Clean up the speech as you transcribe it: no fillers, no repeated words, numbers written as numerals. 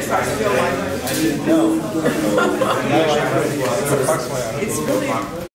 I didn't know. It's really